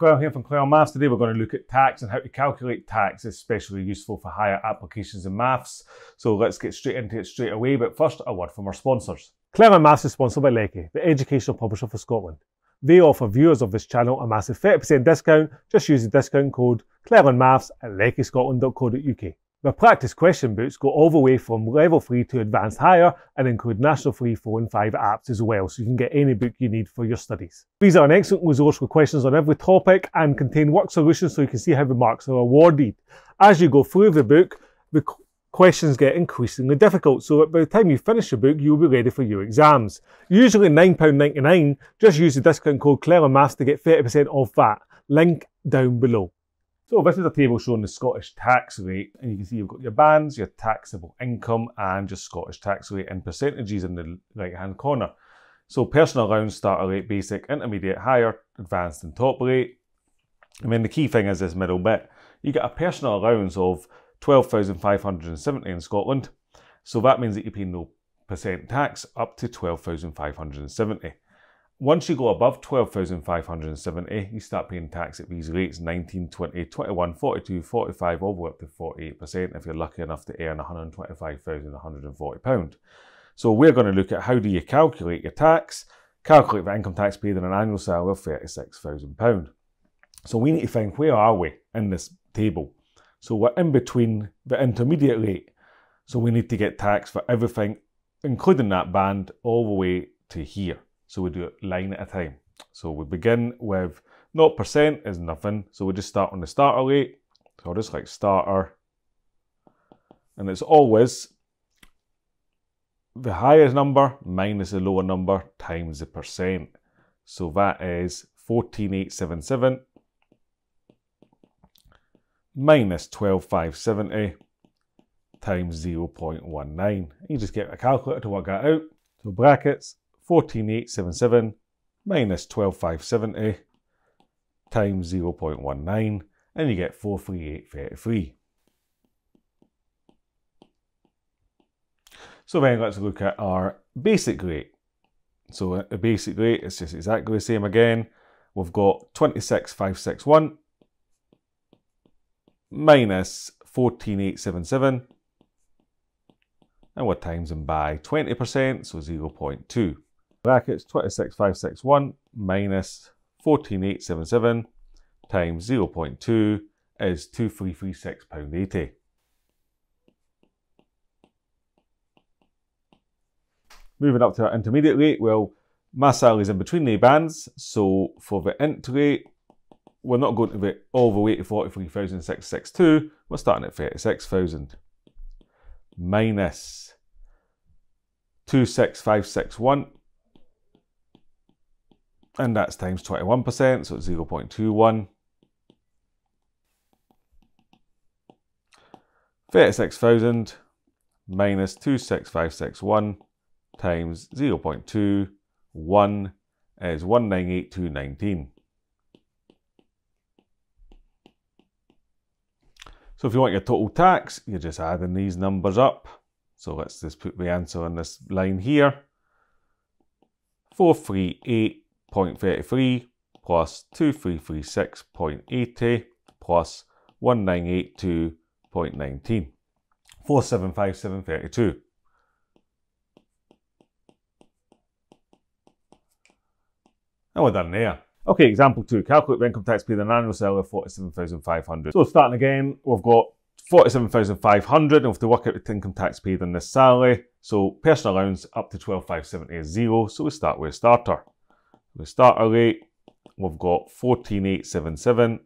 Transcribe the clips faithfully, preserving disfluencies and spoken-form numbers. Carl here from Clelland Maths. Today we're going to look at tax and how to calculate tax is especially useful for higher applications in maths. So let's get straight into it straight away, but first a word from our sponsors. Clelland Maths is sponsored by Leckie, the educational publisher for Scotland. They offer viewers of this channel a massive thirty percent discount. Just use the discount code Clelland Maths at leckie scotland dot co dot U K. Their practice question books go all the way from level three to advanced higher and include national three, four and five apps as well, so you can get any book you need for your studies. These are an excellent resource for questions on every topic and contain work solutions so you can see how the marks are awarded. As you go through the book, the questions get increasingly difficult, so that by the time you finish your book you will be ready for your exams. Usually nine pounds ninety-nine, just use the discount code Clelland Maths to get thirty percent off that. Link down below. So this is a table showing the Scottish tax rate, and you can see you've got your bands, your taxable income and your Scottish tax rate in percentages in the right hand corner. So personal allowance, starter rate, basic, intermediate, higher, advanced and top rate. And then the key thing is this middle bit. You get a personal allowance of twelve thousand five hundred and seventy in Scotland. So that means that you pay no percent tax up to twelve thousand five hundred and seventy. Once you go above twelve thousand five hundred and seventy, you start paying tax at these rates, nineteen, twenty, twenty-one, forty-two, forty-five, all the way up to forty-eight percent if you're lucky enough to earn one hundred and twenty-five thousand one hundred and forty pounds. So we're going to look at how do you calculate your tax, calculate the income tax paid on an annual salary of thirty-six thousand pounds. So we need to think, where are we in this table? So we're in between the intermediate rate. So we need to get tax for everything, including that band, all the way to here. So we do it line at a time. So we begin with zero percent is nothing. So we just start on the starter rate. So I'll just like starter. And it's always the highest number minus the lower number times the percent. So that is fourteen thousand eight hundred and seventy-seven minus twelve thousand five hundred and seventy times zero point one nine. You just get a calculator to work that out. So brackets. fourteen thousand eight hundred and seventy-seven minus twelve thousand five hundred and seventy times zero point one nine, and you get four hundred and thirty-eight thousand eight hundred and thirty-three. So then let's look at our basic rate. So the basic rate is just exactly the same again. We've got twenty-six thousand five hundred and sixty-one minus fourteen thousand eight hundred and seventy-seven. And we're times them by twenty percent, so zero point two. Brackets twenty-six thousand five hundred and sixty-one minus fourteen thousand eight hundred and seventy-seven times zero point two is two thousand three hundred and thirty-six pounds eighty. Moving up to our intermediate rate, well, my salary is in between the bands, so for the int rate, we're not going to be all the way to forty-three thousand six hundred and sixty-two, we're starting at thirty-six thousand. Minus two six five six one, and that's times twenty-one percent, so it's zero point two one. thirty-six thousand minus two six five six one times zero point two one is one hundred and ninety-eight thousand two hundred and nineteen. So if you want your total tax, you're just adding these numbers up. So let's just put the answer on this line here. four hundred and thirty-eight thousand thirty-three plus two thousand three hundred and thirty-six thousand eighty plus one hundred and ninety-eight thousand two hundred and nineteen. four hundred and seventy-five thousand seven hundred and thirty-two. And we're done there. Okay, example two, calculate the income tax paid on an annual salary of forty-seven thousand five hundred. So starting again, we've got forty-seven thousand five hundred, and we have to work out the income tax paid on this salary. So personal allowance up to twelve thousand five hundred and seventy is zero, so we start with a starter. The starter rate, we've got fourteen thousand eight hundred and seventy-seven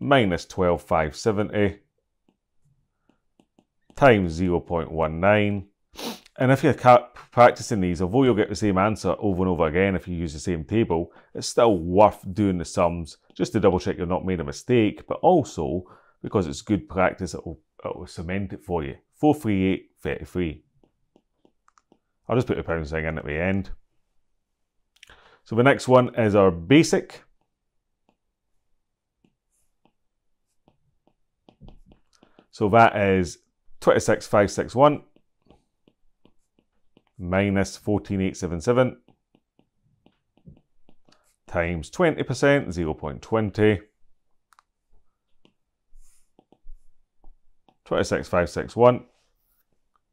minus twelve thousand five hundred and seventy times zero point one nine. And if you're practicing these, although you'll get the same answer over and over again if you use the same table, it's still worth doing the sums just to double check you've not made a mistake, but also because it's good practice, it'll, it'll cement it for you. four hundred and thirty-eight thousand thirty-three. I'll just put the pound sign in at the end. So the next one is our basic. So that is twenty-six thousand five hundred and sixty-one. Minus fourteen thousand eight hundred and seventy-seven times twenty percent, zero point two zero. twenty-six thousand five hundred sixty-one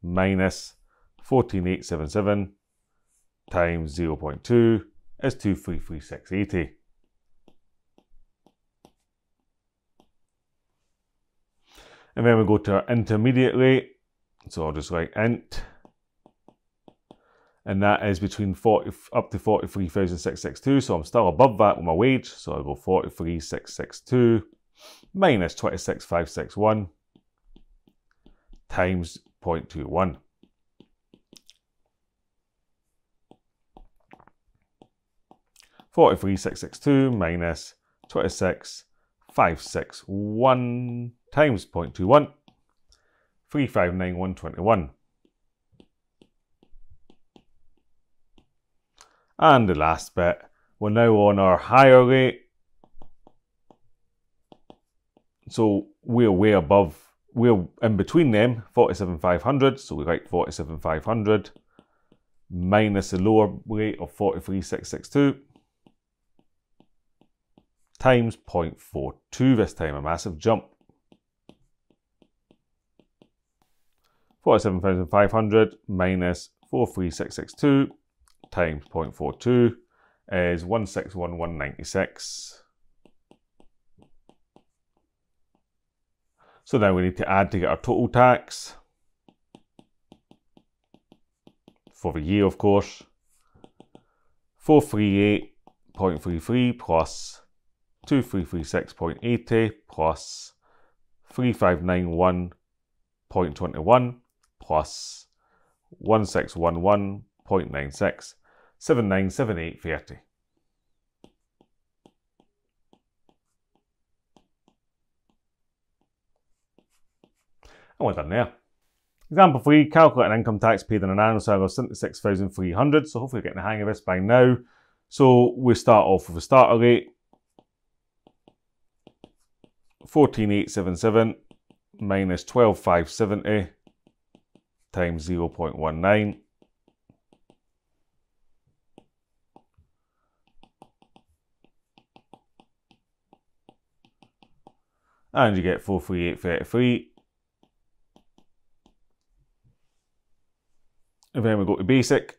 minus fourteen thousand eight hundred seventy-seven times zero point two is two hundred thirty-three thousand six hundred eighty. And then we go to our intermediate rate, so I'll just write int, and that is between forty up to forty-three thousand six hundred sixty-two, so I'm still above that with my wage, so I'll go forty-three thousand six hundred sixty-two minus twenty-six thousand five hundred sixty-one times zero point two one. forty-three thousand six hundred sixty-two minus twenty-six thousand five hundred sixty-one times zero point two one, three hundred fifty-nine thousand one hundred twenty-one. And the last bit, we're now on our higher rate. So we're way above, we're in between them, forty-seven thousand five hundred, so we write forty-seven thousand five hundred minus the lower rate of forty-three thousand six hundred sixty-two times zero point four two, this time a massive jump. forty-seven thousand five hundred minus forty-three thousand six hundred sixty-two times zero point four two is one hundred sixty-one thousand one hundred ninety-six. So now we need to add to get our total tax for the year, of course. four hundred thirty-eight thousand thirty-three plus two thousand three hundred thirty-six thousand eighty plus three thousand five hundred ninety-one thousand twenty-one plus one thousand six hundred eleven thousand ninety-six, seven thousand nine hundred seventy-eight dollars and thirty cents. And we're done there. Example three, calculate an income tax paid on an annual salary of seventy-six thousand three hundred. So hopefully we're getting the hang of this by now. So we start off with a starter rate. fourteen thousand eight hundred seventy-seven minus twelve thousand five hundred seventy times zero point one nine. And you get four hundred thirty-eight thousand eight hundred thirty-three. And then we go to basic.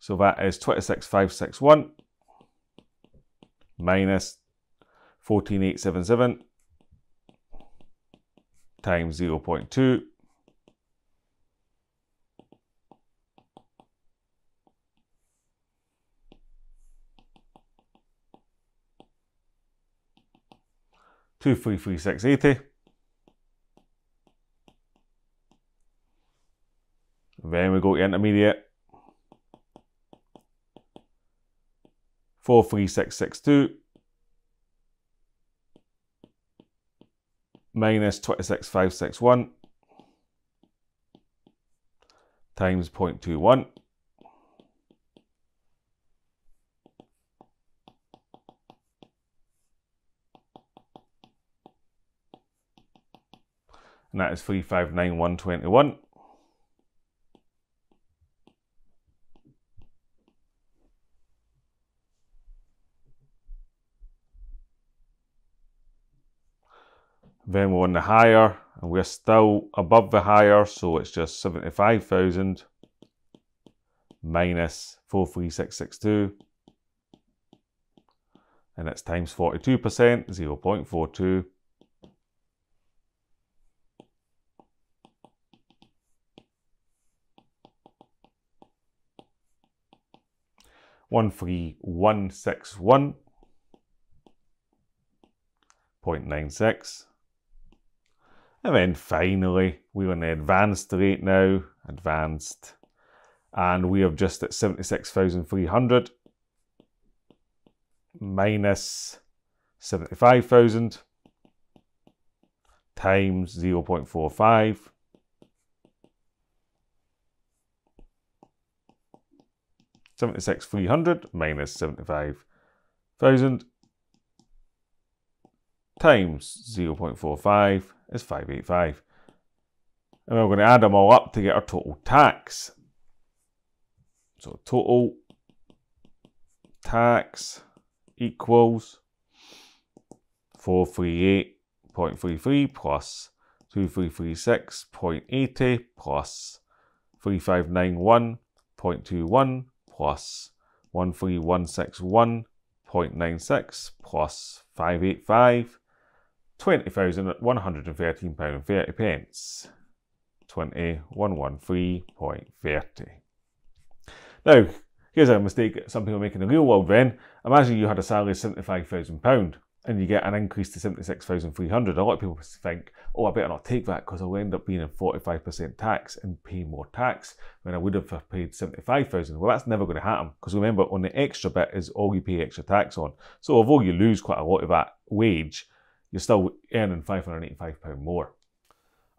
So that is twenty-six thousand five hundred sixty-one minus fourteen thousand eight hundred seventy-seven times zero point two. two hundred thirty-three thousand six hundred eighty. Then we go to intermediate. four hundred thirty-six thousand six hundred sixty-two minus twenty-six thousand five hundred sixty-one times zero point two one. And that is three hundred fifty-nine thousand one hundred twenty-one. Then we're on the higher, and we're still above the higher, so it's just seventy-five thousand minus four hundred thirty-six thousand six hundred sixty-two, and it's times forty-two percent, zero point four two. one hundred thirty-one thousand one hundred sixty-one point nine six. And then finally, we're on the advanced rate now, advanced, and we are just at seventy-six thousand three hundred minus seventy-five thousand times zero point four five. seventy-six thousand three hundred minus seventy-five thousand times zero point four five is five hundred eighty-five. And we're going to add them all up to get our total tax. So total tax equals four hundred thirty-eight point three three plus two thousand three hundred thirty-six point eight zero plus three thousand five hundred ninety-one point two one plus one three one six one point nine six plus five eighty-five, twenty thousand one hundred thirteen pounds thirty, twenty thousand one hundred thirteen pounds thirty. Now, here's a mistake, something we make in the real world then. Imagine you had a salary of seventy-five thousand pounds and you get an increase to seventy-six thousand three hundred pounds. A lot of people think, oh, I better not take that because I'll end up being in forty-five percent tax and pay more tax when I would have paid seventy-five thousand pounds. Well, that's never going to happen because remember, on the extra bit is all you pay extra tax on. So although you lose quite a lot of that wage, you're still earning five hundred eighty-five pounds more.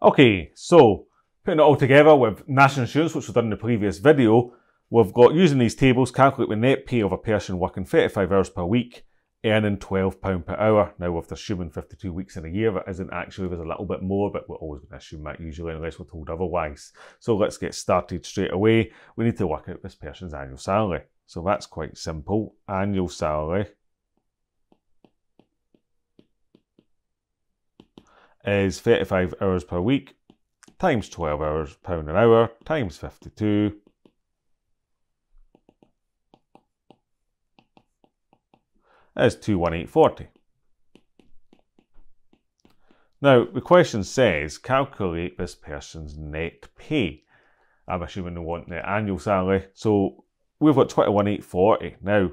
Okay, so putting it all together with national insurance, which was done in the previous video, we've got, using these tables, calculate the net pay of a person working thirty-five hours per week, earning twelve pounds per hour. Now, with assuming fifty-two weeks in a year, that isn't actually, there's a little bit more, but we're always going to assume that usually unless we're told otherwise. So let's get started straight away. We need to work out this person's annual salary. So that's quite simple. Annual salary is thirty-five hours per week times twelve pounds an hour times fifty-two. That's two hundred eighteen pounds forty. Now, the question says, calculate this person's net pay. I'm assuming they want their annual salary. So we've got twenty-one thousand eight hundred forty. Now,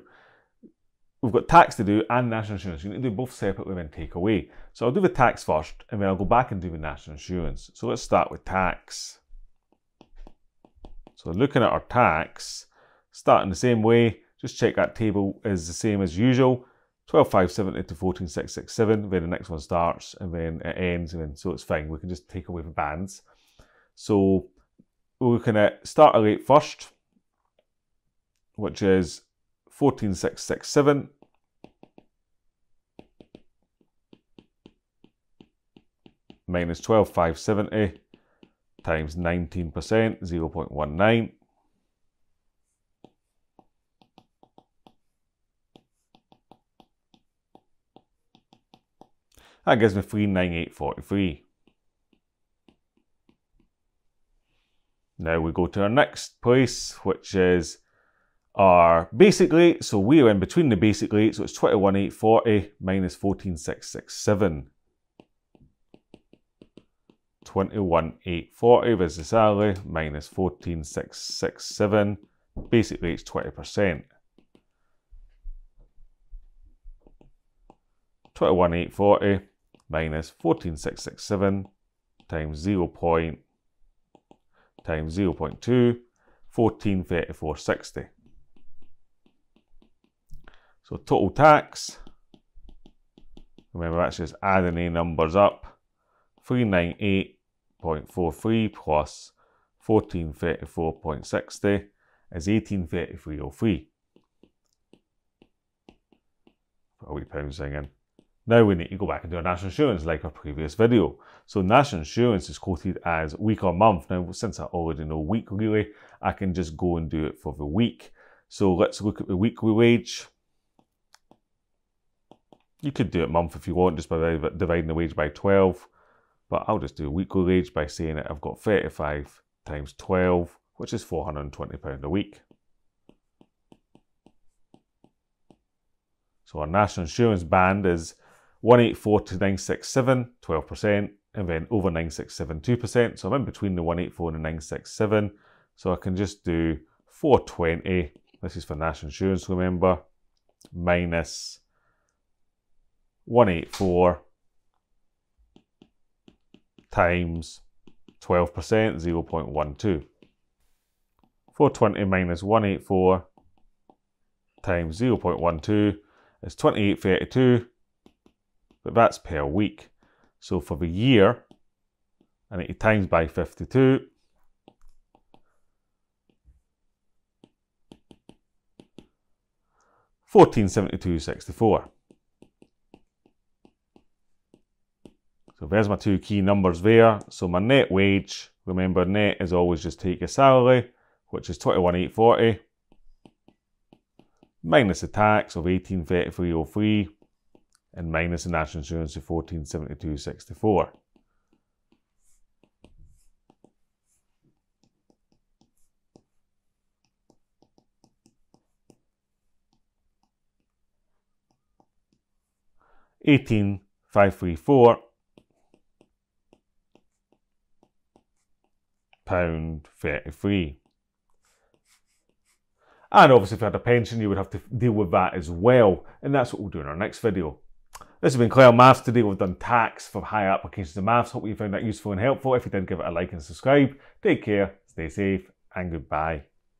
we've got tax to do and national insurance. You need to do both separately and take away. So I'll do the tax first, and then I'll go back and do the national insurance. So let's start with tax. So looking at our tax, starting the same way, just check that table is the same as usual. twelve thousand five hundred seventy to fourteen thousand six hundred sixty-seven, then the next one starts and then it ends, and then, so it's fine, we can just take away the bands. So we're looking at starter rate first, which is fourteen thousand six hundred sixty-seven. Minus twelve thousand five hundred seventy times nineteen percent, zero point one nine. That gives me three hundred ninety-eight pounds forty-three. Now we go to our next place, which is our basic rate. So we are in between the basic rate, so it's twenty-one thousand eight hundred forty minus fourteen thousand six hundred sixty-seven. twenty-one thousand eight hundred forty was the salary minus fourteen thousand six hundred sixty-seven. Basic rate's twenty percent. twenty-one thousand eight hundred forty minus fourteen thousand six hundred sixty-seven times zero point, times zero point two, fourteen thousand three hundred forty pounds sixty. So total tax, remember that's just adding the numbers up, three hundred ninety-eight pounds forty-three plus fourteen thousand three hundred forty pounds sixty is eighteen thousand three hundred three. Put a wee pound sign in. Now we need to go back and do our national insurance like our previous video. So national insurance is quoted as week or month. Now, since I already know week really, I can just go and do it for the week. So let's look at the weekly wage. You could do it month if you want, just by dividing the wage by twelve, but I'll just do a weekly wage by saying that I've got thirty-five times twelve, which is four hundred and twenty pounds a week. So our national insurance band is one eight four to nine six seven, twelve percent, and then over nine six seven, two percent. So I'm in between the one eight four and the nine six seven. So I can just do four hundred twenty, this is for national insurance, remember, minus one eight four times twelve percent, zero point one two. four hundred twenty minus one eight four times zero point one two is twenty-eight thirty-two, but that's per week. So for the year, I need to times by fifty-two. fourteen seventy-two sixty-four. So there's my two key numbers there. So my net wage, remember net is always just take your salary, which is twenty-one thousand eight hundred forty minus the tax of eighteen thirty-three oh three and minus the national insurance of fourteen seventy-two sixty-four. eighteen thousand five hundred thirty-four pound thirty-three. And obviously if you had a pension you would have to deal with that as well, and that's what we'll do in our next video. This has been Clelland Maths. Today we've done tax for higher applications of maths. Hope you found that useful and helpful. If you did, give it a like and subscribe. Take care, stay safe, and goodbye.